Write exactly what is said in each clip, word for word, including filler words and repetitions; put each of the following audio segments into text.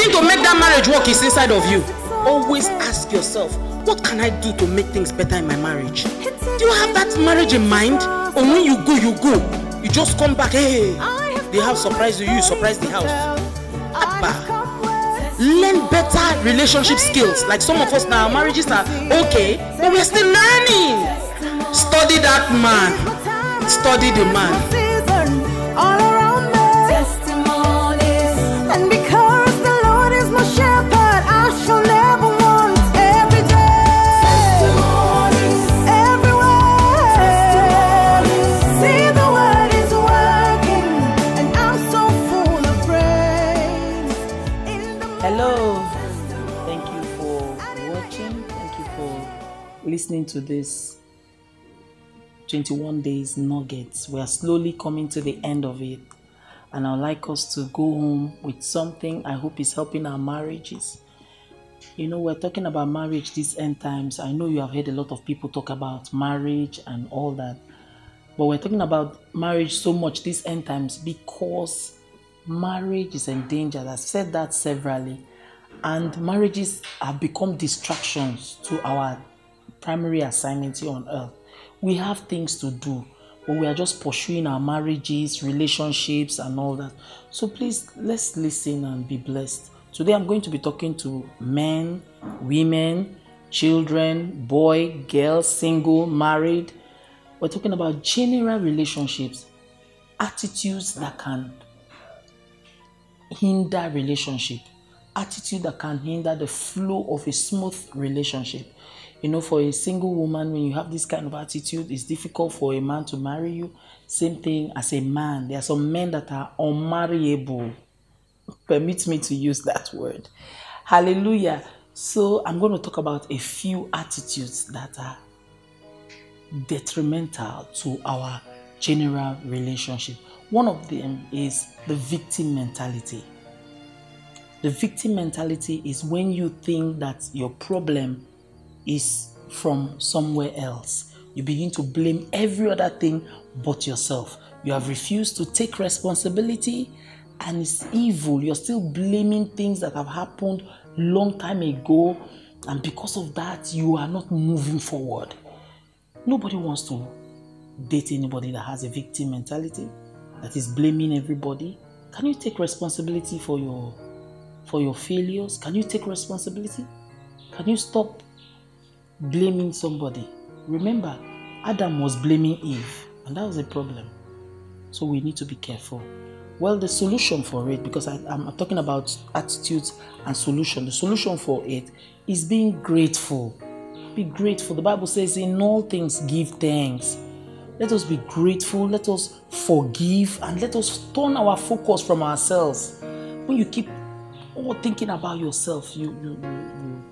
willing to make that marriage work is inside of you. Always ask yourself, what can I do to make things better in my marriage? Do you have that marriage in mind? Or when you go, you go. You just come back, hey, the house surprised you, you surprised the house. Abba. Learn better relationship skills. Like some of us now, our marriages are okay, but we're still learning. Study that man. Study the man. Listening to this twenty-one days nuggets, we are slowly coming to the end of it, and I'd like us to go home with something I hope is helping our marriages. You know, we're talking about marriage these end times. I know you have heard a lot of people talk about marriage and all that, but we're talking about marriage so much these end times because marriage is endangered. I've said that severally, and marriages have become distractions to our primary assignment here on earth. We have things to do, but we are just pursuing our marriages, relationships, and all that. So please, let's listen and be blessed. Today I'm going to be talking to men, women, children, boy, girl, single, married. We're talking about general relationships, attitudes that can hinder relationship, attitude that can hinder the flow of a smooth relationship. You know, for a single woman, when you have this kind of attitude, it's difficult for a man to marry you. Same thing as a man. There are some men that are unmarriable. Permit me to use that word. Hallelujah. So I'm going to talk about a few attitudes that are detrimental to our general relationship. One of them is the victim mentality. The victim mentality is when you think that your problem is from somewhere else. You begin to blame every other thing but yourself. You have refused to take responsibility, and it's evil. You're still blaming things that have happened long time ago, and because of that, you are not moving forward. Nobody wants to date anybody that has a victim mentality, that is blaming everybody. Can you take responsibility for your for your failures? Can you take responsibility? Can you stop blaming somebody? Remember, Adam was blaming Eve, and that was a problem. So we need to be careful. Well, the solution for it, because I, I'm, I'm talking about attitudes and solution, the solution for it is being grateful. Be grateful. The Bible says, in all things give thanks. Let us be grateful, let us forgive, and let us turn our focus from ourselves. When you keep all thinking about yourself, you you you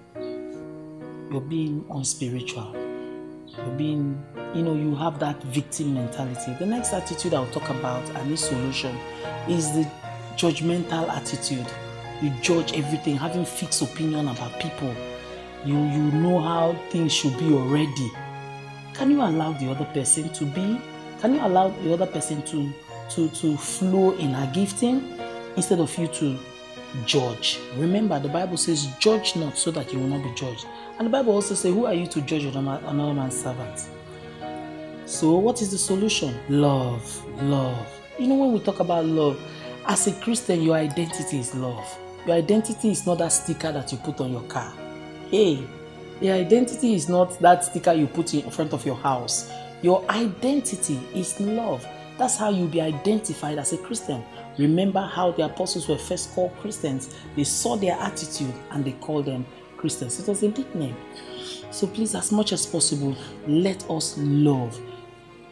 you're being unspiritual. You're being, you know, you have that victim mentality. The next attitude I'll talk about, and this solution, is the judgmental attitude. You judge everything, having fixed opinion about people. You, you know how things should be already. Can you allow the other person to be? Can you allow the other person to, to, to flow in her gifting instead of you to judge? Remember, the Bible says, judge not so that you will not be judged. And the Bible also says, who are you to judge another man's servant? So what is the solution? Love, love. You know, when we talk about love, as a Christian, your identity is love. Your identity is not that sticker that you put on your car. Hey, your identity is not that sticker you put in front of your house. Your identity is love. That's how you'll be identified as a Christian. Remember how the apostles were first called Christians. They saw their attitude and they called them Christians. It was a nickname. So please, as much as possible, let us love.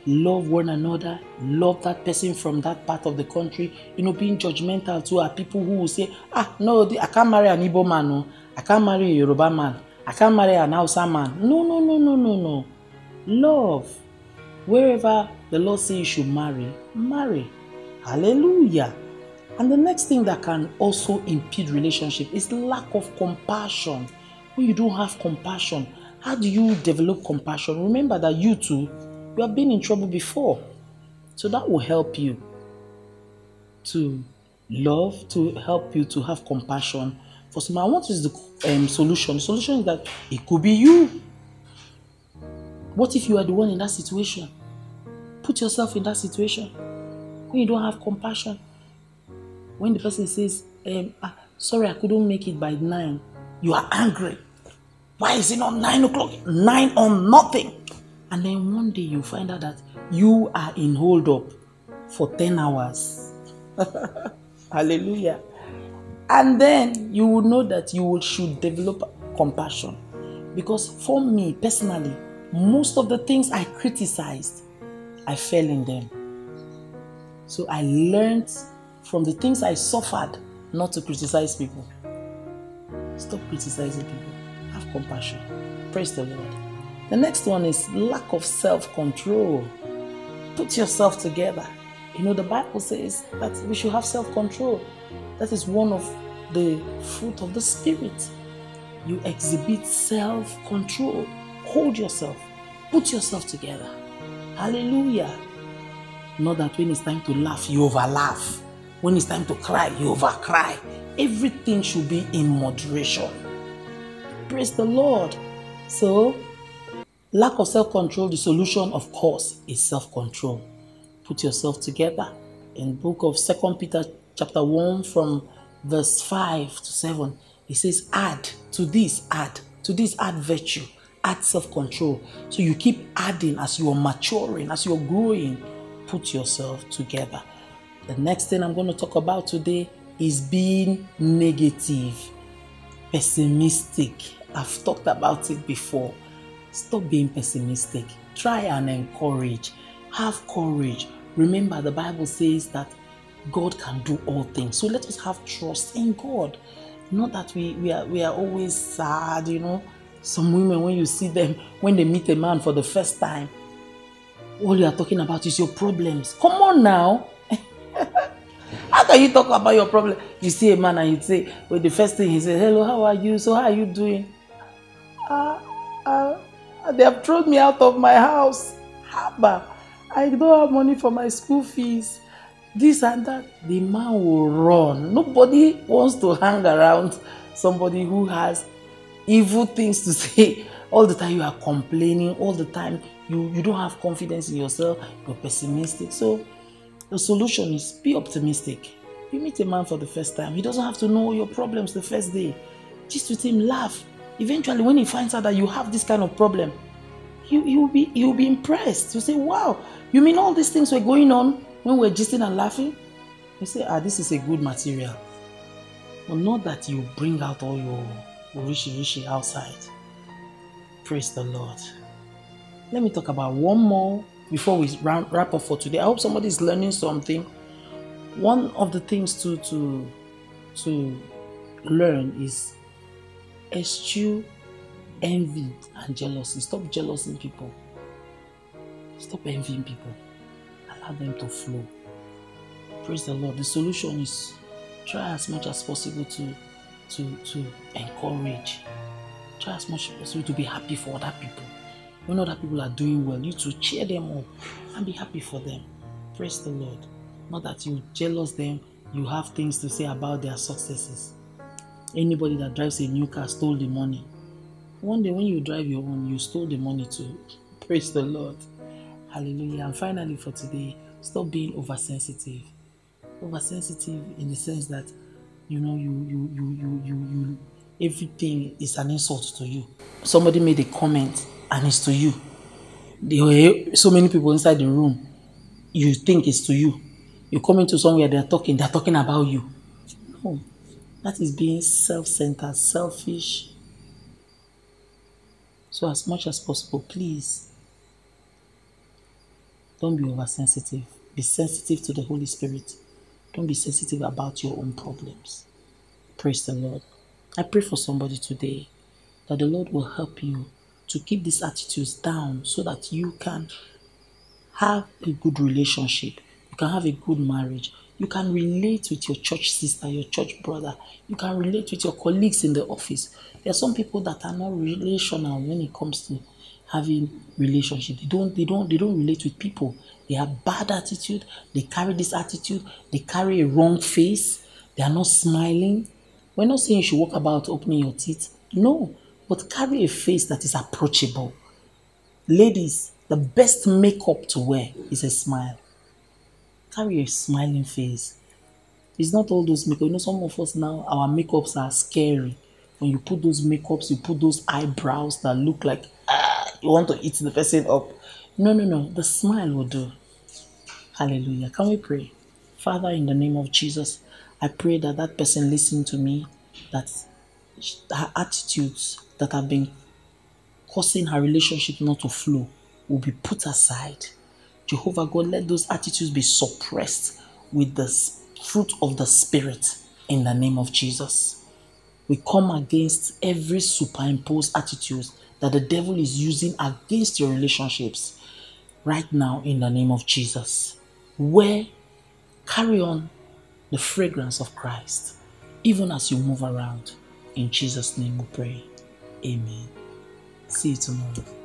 Love one another. Love that person from that part of the country. You know, being judgmental to our people who will say, ah, no, I can't marry an Igbo man. No. I can't marry a Yoruba man. I can't marry an Hausa man. No, no, no, no, no, no. Love. Wherever the Lord says you should marry, marry. Hallelujah. And the next thing that can also impede relationship is lack of compassion. When you don't have compassion, how do you develop compassion? Remember that you too, you have been in trouble before. So that will help you to love, to help you to have compassion for someone. What is the um, solution? The solution is that it could be you. What if you are the one in that situation? Put yourself in that situation. When you don't have compassion, when the person says, um, ah, sorry, I couldn't make it by nine, you are angry. Why is it not nine o'clock? Nine on nothing. And then one day you find out that you are in hold up for ten hours. Hallelujah. And then you will know that you should develop compassion. Because for me personally, most of the things I criticized, I fell in them. So I learned from the things I suffered not to criticize people. Stop criticizing people. Have compassion. Praise the Lord. The next one is lack of self-control. Put yourself together. You know, the Bible says that we should have self-control. That is one of the fruit of the Spirit. You exhibit self-control. Hold yourself. Put yourself together. Hallelujah. Not that when it's time to laugh, you overlaugh. When it's time to cry, you overcry. Everything should be in moderation. Praise the Lord. So, lack of self-control, the solution, of course, is self-control. Put yourself together. In the book of Second Peter chapter one from verse five to seven, it says, add to this, add to this, add virtue, add self-control. So you keep adding as you are maturing, as you are growing. Put yourself together. The next thing I'm going to talk about today is being negative, pessimistic. I've talked about it before. Stop being pessimistic. Try and encourage. Have courage. Remember, the Bible says that God can do all things. So let us have trust in God. Not that we, we, are, we are always sad, you know. Some women, when you see them, when they meet a man for the first time, all you are talking about is your problems. Come on now. How can you talk about your problem? You see a man and you say, well, the first thing he says, hello, how are you? So how are you doing? Uh, uh, they have thrown me out of my house. Haba. I don't have money for my school fees. This and that. The man will run. Nobody wants to hang around somebody who has evil things to say. All the time you are complaining. All the time you, you don't have confidence in yourself. You're pessimistic. So the solution is be optimistic. You meet a man for the first time. He doesn't have to know your problems the first day. Just with him, laugh. Eventually, when he finds out that you have this kind of problem, he, he will be, he will be impressed. You say, wow, you mean all these things were going on when we were gisting and laughing? You say, ah, this is a good material. But not that you bring out all your rishi-rishi outside. Praise the Lord. Let me talk about one more before we round, wrap up for today. I hope somebody is learning something. One of the things to to to learn is eschew envy and jealousy. Stop jealousing people. Stop envying people. Allow them to flow. Praise the Lord. The solution is try as much as possible to to to encourage. Try as much as possible to be happy for other people. When other people are doing well, you to cheer them up and be happy for them. Praise the Lord. Not that you jealous them, you have things to say about their successes. Anybody that drives a new car stole the money. One day when you drive your own, you stole the money too. Praise the Lord. Hallelujah. And finally for today, stop being oversensitive. Oversensitive in the sense that, you know, you, you, you, you, you, you everything is an insult to you. Somebody made a comment. And it's to you. There were so many people inside the room. You think it's to you. You come into somewhere, they're talking, they're talking about you. No. That is being self-centered, selfish. So as much as possible, please, don't be oversensitive. Be sensitive to the Holy Spirit. Don't be sensitive about your own problems. Praise the Lord. I pray for somebody today that the Lord will help you to keep these attitudes down so that you can have a good relationship, you can have a good marriage, you can relate with your church sister, your church brother, you can relate with your colleagues in the office. There are some people that are not relational when it comes to having relationships. They don't, they don't, they don't relate with people. They have bad attitude, they carry this attitude, they carry a wrong face, they are not smiling. We're not saying you should walk about opening your teeth. No, but carry a face that is approachable. Ladies, the best makeup to wear is a smile. Carry a smiling face. It's not all those makeup. You know, some of us now, our makeups are scary. When you put those makeups, you put those eyebrows that look like ah, you want to eat the person up. No, no, no. The smile will do. Hallelujah. Can we pray? Father, in the name of Jesus, I pray that that person listening to me, that her attitudes that have been causing her relationship not to flow will be put aside. Jehovah God, let those attitudes be suppressed with the fruit of the Spirit in the name of Jesus. We come against every superimposed attitude that the devil is using against your relationships right now in the name of Jesus. Where carry on the fragrance of Christ, even as you move around. In Jesus' name we pray. Amen. See you tomorrow.